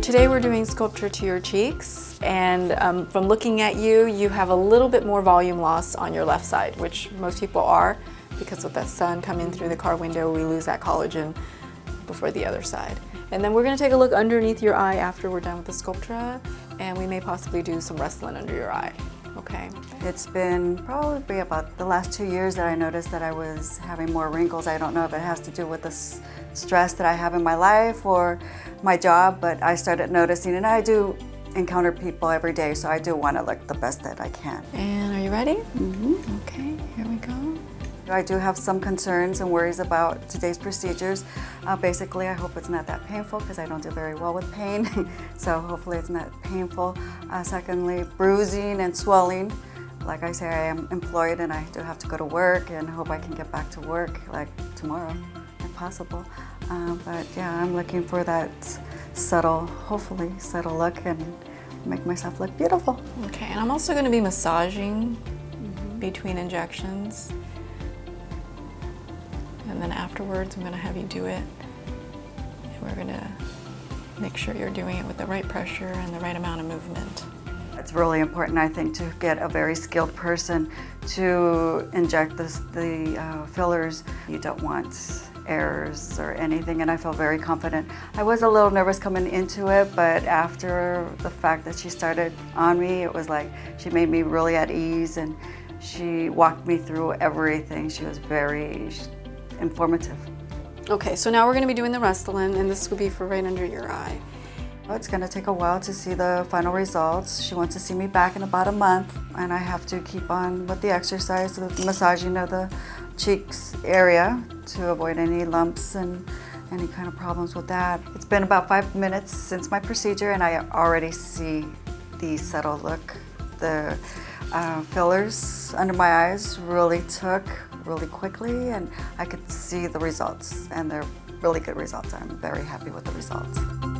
today we're doing Sculptra to your cheeks, and from looking at you, you have a little bit more volume loss on your left side, which most people are, because with that sun coming through the car window, we lose that collagen before the other side. And then we're going to take a look underneath your eye after we're done with the Sculptra, and we may possibly do some Restylane under your eye. Okay. It's been probably about the last 2 years that I noticed that I was having more wrinkles. I don't know if it has to do with the stress that I have in my life or my job, but I started noticing, and I do encounter people every day, so I do want to look the best that I can. And are you ready? Mm-hmm. Okay, here we go. I do have some concerns and worries about today's procedures. Basically, I hope it's not that painful, because I don't do very well with pain. So hopefully it's not painful. Secondly, bruising and swelling. Like I say, I am employed and I do have to go to work, and hope I can get back to work like tomorrow if possible. But yeah, I'm looking for that subtle, hopefully subtle look, and make myself look beautiful. Okay, and I'm also going to be massaging between injections. And then afterwards, I'm going to have you do it, and we're going to make sure you're doing it with the right pressure and the right amount of movement. It's really important, I think, to get a very skilled person to inject the fillers. You don't want errors or anything, and I feel very confident. I was a little nervous coming into it, but after the fact that she started on me, it was like she made me really at ease, and she walked me through everything. She was very informative. Okay, so now we're going to be doing the Restylane, and this will be for right under your eye. Well, it's going to take a while to see the final results. She wants to see me back in about a month, and I have to keep on with the exercise, the massaging of the cheeks area to avoid any lumps and any kind of problems with that. It's been about 5 minutes since my procedure, and I already see the subtle look. The fillers under my eyes really took really quickly, and I could see the results, and they're really good results. I'm very happy with the results.